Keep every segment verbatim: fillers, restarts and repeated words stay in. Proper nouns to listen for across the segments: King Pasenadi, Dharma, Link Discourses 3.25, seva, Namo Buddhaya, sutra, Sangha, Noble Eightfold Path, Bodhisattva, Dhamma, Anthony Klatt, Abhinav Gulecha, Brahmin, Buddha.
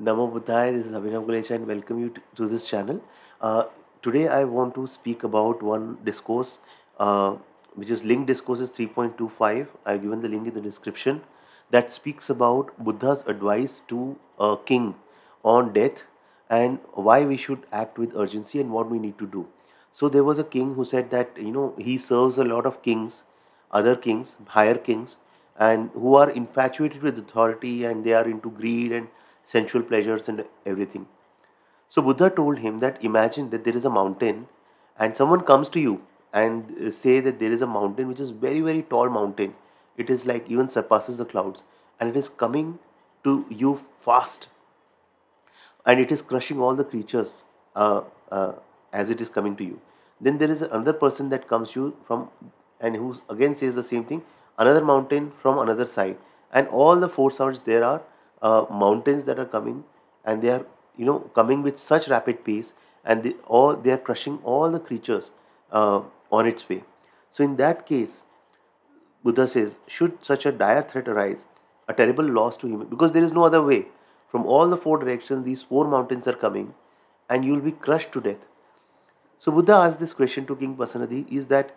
Namo Buddhaya, this is Abhinav Gulecha and welcome you to, to this channel. Uh, today I want to speak about one discourse uh, which is Link Discourses three point two five. I've given the link in the description, that speaks about Buddha's advice to a king on death and why we should act with urgency and what we need to do. So there was a king who said that, you know, he serves a lot of kings, other kings, higher kings, and who are infatuated with authority and they are into greed and sensual pleasures and everything. So Buddha told him that imagine that there is a mountain and someone comes to you and say that there is a mountain which is very very tall mountain. It is like even surpasses the clouds and it is coming to you fast and it is crushing all the creatures uh, uh, as it is coming to you. Then there is another person that comes to you from and who again says the same thing, another mountain from another side, and all the four sides there are Uh, mountains that are coming, and they are, you know, coming with such rapid pace, and they all they are crushing all the creatures uh, on its way. So in that case, Buddha says, should such a dire threat arise, a terrible loss to human, because there is no other way. From all the four directions, these four mountains are coming, and you will be crushed to death. So Buddha asked this question to King Pasenadi: is that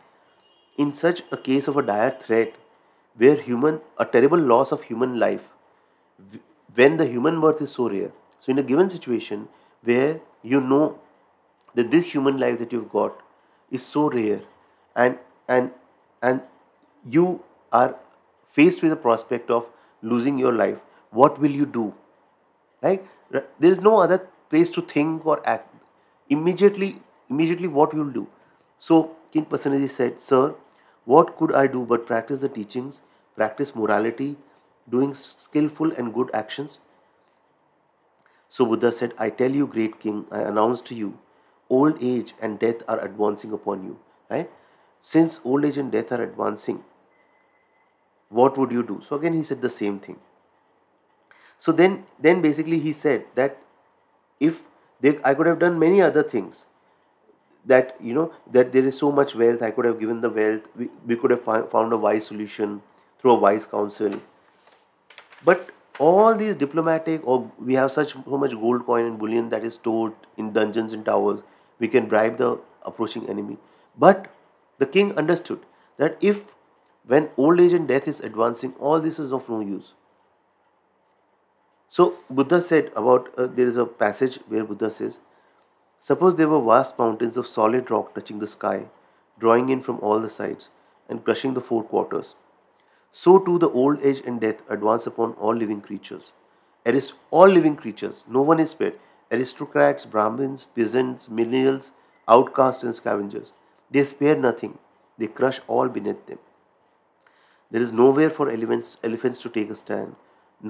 in such a case of a dire threat, where human a terrible loss of human life, when the human birth is so rare, so in a given situation where you know that this human life that you've got is so rare, and and and you are faced with the prospect of losing your life, what will you do? Right? There is no other place to think or act. Immediately, immediately what you'll do? So King Pasenadi said, sir, what could I do but practice the teachings, practice morality, doing skillful and good actions? So Buddha said, I tell you, great king, I announce to you, old age and death are advancing upon you. Right? Since old age and death are advancing, what would you do? So again he said the same thing. So then, then basically he said that if they, I could have done many other things, that, you know, that there is so much wealth, I could have given the wealth, we, we could have found a wise solution through a wise counsel. But all these diplomatic, or we have such so much gold coin and bullion that is stored in dungeons and towers, we can bribe the approaching enemy. But the king understood that if, when old age and death is advancing, all this is of no use. So Buddha said about, uh, there is a passage where Buddha says, suppose there were vast mountains of solid rock touching the sky, drawing in from all the sides and crushing the four quarters. So too the old age and death advance upon all living creatures. Arist all living creatures, no one is spared. Aristocrats, Brahmins, peasants, millennials, outcasts and scavengers. They spare nothing. They crush all beneath them. There is nowhere for elephants, elephants to take a stand,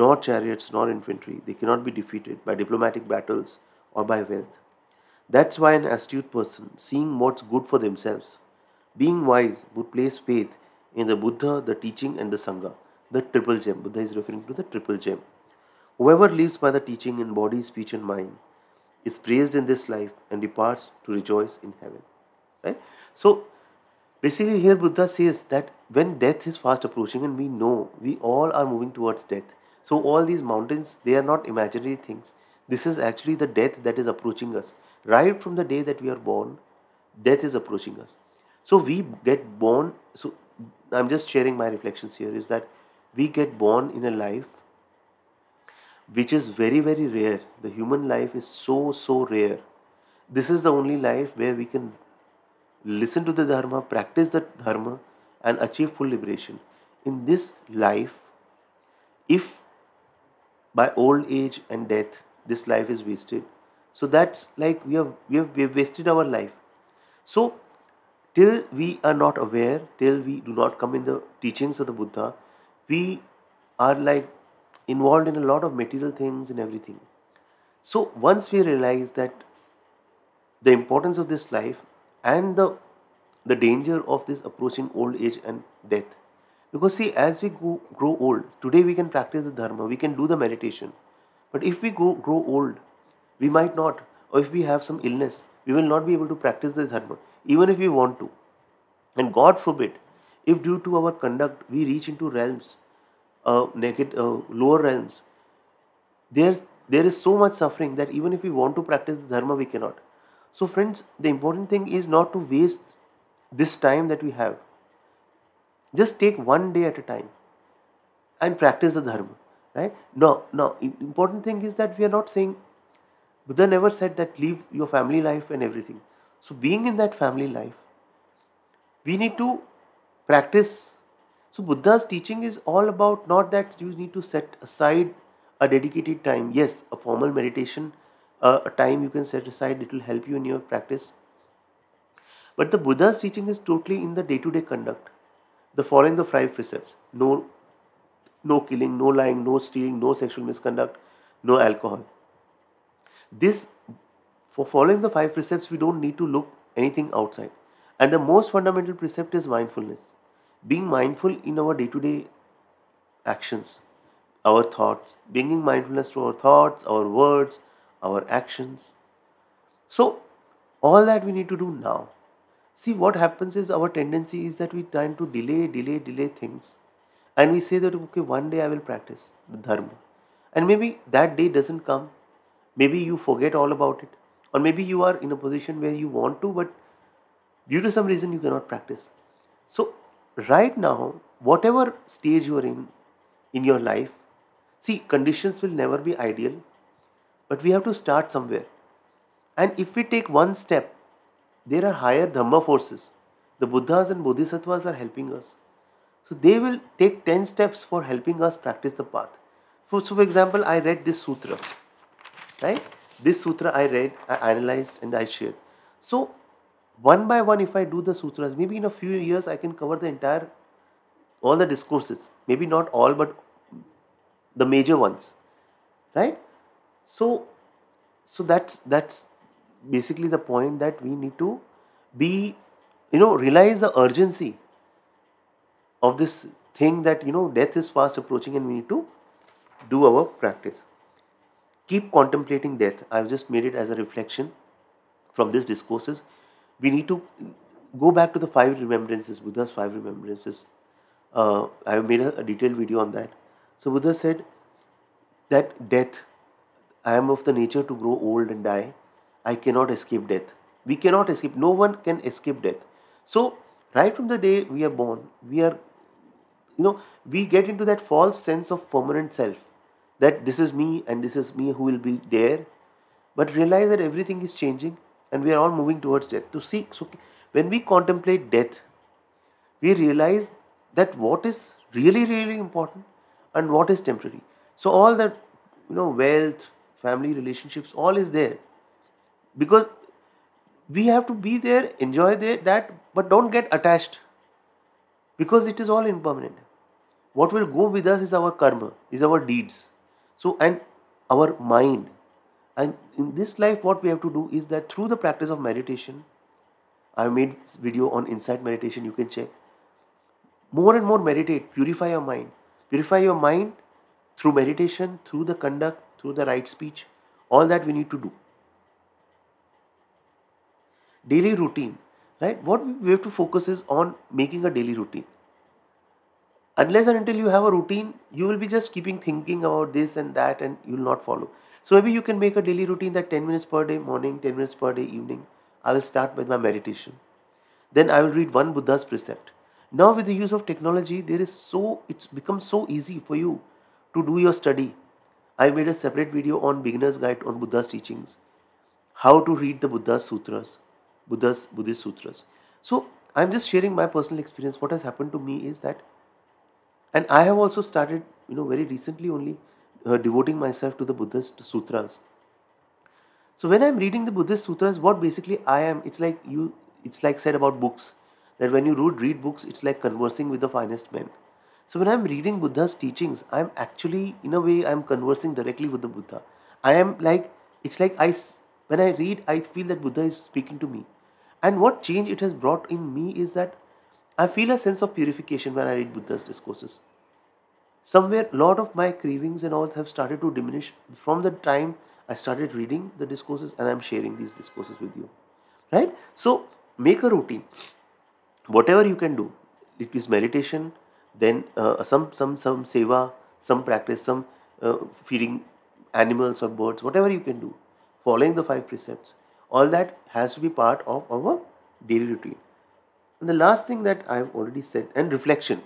nor chariots, nor infantry. They cannot be defeated by diplomatic battles or by wealth. That's why an astute person, seeing what's good for themselves, being wise, would place faith in the Buddha, the teaching and the Sangha, the triple gem. Buddha is referring to the triple gem. Whoever lives by the teaching in body, speech and mind is praised in this life and departs to rejoice in heaven. Right? So basically here Buddha says that when death is fast approaching, and we know we all are moving towards death. So all these mountains, they are not imaginary things. This is actually the death that is approaching us. Right from the day that we are born, death is approaching us. So we get born, so I'm just sharing my reflections here, is that we get born in a life which is very very rare. The human life is so so rare. This is the only life where we can listen to the Dharma, practice the Dharma and achieve full liberation. In this life, if by old age and death this life is wasted, so that's like we have, we have, we have wasted our life. So till we are not aware, till we do not come in the teachings of the Buddha, we are like involved in a lot of material things and everything. So once we realize that the importance of this life and the, the danger of this approaching old age and death, because see, as we go, grow old, today we can practice the Dharma, we can do the meditation. But if we go, grow old, we might not, or if we have some illness, we will not be able to practice the Dharma, even if we want to. And God forbid, if due to our conduct we reach into realms, uh, naked, uh, lower realms, there There is so much suffering that even if we want to practice the Dharma, we cannot. So friends, the important thing is not to waste this time that we have. Just take one day at a time and practice the Dharma. Right? Now, now, important thing is that we are not saying, Buddha never said that leave your family life and everything. So being in that family life, we need to practice. So Buddha's teaching is all about not that you need to set aside a dedicated time. Yes, a formal meditation, uh, a time you can set aside, it will help you in your practice. But the Buddha's teaching is totally in the day-to-day conduct, the following the five precepts. No, no killing, no lying, no stealing, no sexual misconduct, no alcohol. This, for following the five precepts, we don't need to look anything outside. And the most fundamental precept is mindfulness. Being mindful in our day-to-day actions, our thoughts, bringing mindfulness to our thoughts, our words, our actions. So, all that we need to do now. See, what happens is our tendency is that we try to delay, delay, delay things. And we say that, okay, one day I will practice the Dharma. And maybe that day doesn't come. Maybe you forget all about it. Or maybe you are in a position where you want to, but due to some reason you cannot practice. So, right now, whatever stage you are in, in your life, see, conditions will never be ideal, but we have to start somewhere. And if we take one step, there are higher Dhamma forces. The Buddhas and Bodhisattvas are helping us. So they will take ten steps for helping us practice the path. So, so for example, I read this sutra, right? This sutra I read, I analyzed and I shared. So one by one, if I do the sutras, maybe in a few years, I can cover the entire, all the discourses. Maybe not all, but the major ones, right? So, so that's, that's basically the point, that we need to be, you know, realize the urgency of this thing that, you know, death is fast approaching and we need to do our practice. Keep contemplating death. I've just made it as a reflection from these discourses. We need to go back to the five remembrances, Buddha's five remembrances. Uh, I have made a, a detailed video on that. So Buddha said that death, I am of the nature to grow old and die. I cannot escape death. We cannot escape. No one can escape death. So right from the day we are born, we are, you know, we get into that false sense of permanent self, that this is me and this is me who will be there. But realize that everything is changing. And we are all moving towards death. To see, so when we contemplate death, we realize that what is really, really important and what is temporary. So all that, you know, wealth, family, relationships, all is there. Because we have to be there, enjoy that, but don't get attached. Because it is all impermanent. What will go with us is our karma, is our deeds. So, and our mind. And in this life, what we have to do is that through the practice of meditation, I made this video on insight meditation, you can check. More and more meditate, purify your mind. Purify your mind through meditation, through the conduct, through the right speech, all that we need to do. Daily routine, right? What we have to focus is on making a daily routine. Unless and until you have a routine, you will be just keeping thinking about this and that and you will not follow. So maybe you can make a daily routine that ten minutes per day morning, ten minutes per day evening. I will start with my meditation. Then I will read one Buddha's precept. Now with the use of technology, there is so, it's become so easy for you to do your study. I made a separate video on beginner's guide on Buddha's teachings. How to read the Buddha's sutras, Buddha's Buddhist sutras. So I'm just sharing my personal experience. What has happened to me is that, and I have also started, you know, very recently only, Uh, devoting myself to the Buddhist sutras. So when I'm reading the Buddhist sutras, what basically I am, it's like you, it's like said about books, that when you read, read books, it's like conversing with the finest men. So when I'm reading Buddha's teachings, I'm actually, in a way, I'm conversing directly with the Buddha. I am like, it's like I, when I read, I feel that Buddha is speaking to me. And what change it has brought in me is that I feel a sense of purification when I read Buddha's discourses. Somewhere, a lot of my cravings and all have started to diminish from the time I started reading the discourses, and I'm sharing these discourses with you, right? So, make a routine. Whatever you can do, it is meditation, then uh, some some some seva, some practice, some uh, feeding animals or birds, whatever you can do, following the five precepts, all that has to be part of our daily routine. And the last thing that I have already said, and reflection.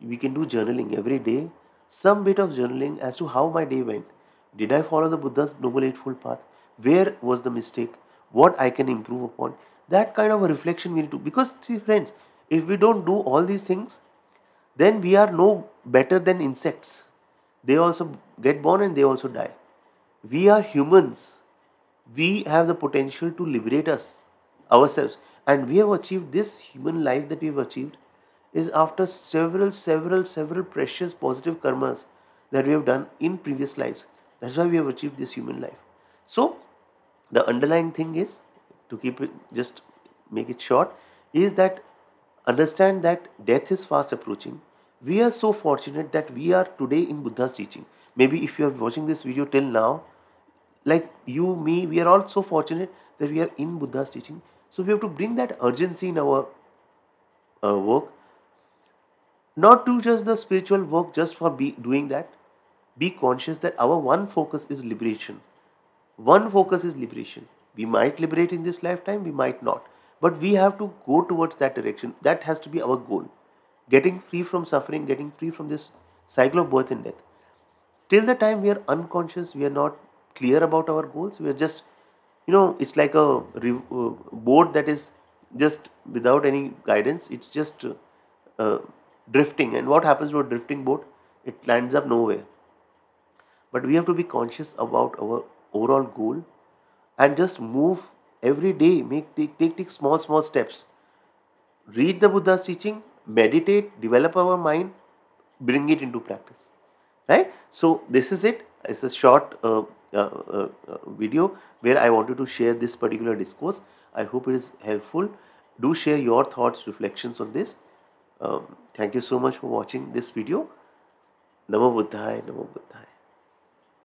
We can do journaling every day, some bit of journaling as to how my day went. Did I follow the Buddha's Noble Eightfold Path? Where was the mistake? What I can improve upon? That kind of a reflection we need to do. Because see friends, if we don't do all these things, then we are no better than insects. They also get born and they also die. We are humans. We have the potential to liberate us, ourselves. And we have achieved this human life that we have achieved is after several, several, several precious positive karmas that we have done in previous lives. That's why we have achieved this human life. So, the underlying thing is, to keep it, just make it short, is that understand that death is fast approaching. We are so fortunate that we are today in Buddha's teaching. Maybe if you are watching this video till now, like you, me, we are all so fortunate that we are in Buddha's teaching. So we have to bring that urgency in our uh, work. Not to just the spiritual work just for be doing that. Be conscious that our one focus is liberation. One focus is liberation. We might liberate in this lifetime, we might not. But we have to go towards that direction. That has to be our goal. Getting free from suffering, getting free from this cycle of birth and death. Till the time we are unconscious, we are not clear about our goals. We are just, you know, it's like a boat that is just without any guidance. It's just uh, uh, drifting. And what happens to a drifting boat? It lands up nowhere. But we have to be conscious about our overall goal and just move every day, make take, take, take small, small steps. Read the Buddha's teaching, meditate, develop our mind, bring it into practice. Right? So this is it. It's a short uh, uh, uh, video where I wanted to share this particular discourse. I hope it is helpful. Do share your thoughts, reflections on this. Um, thank you so much for watching this video. Namo Buddhaya, Namo Buddhaya.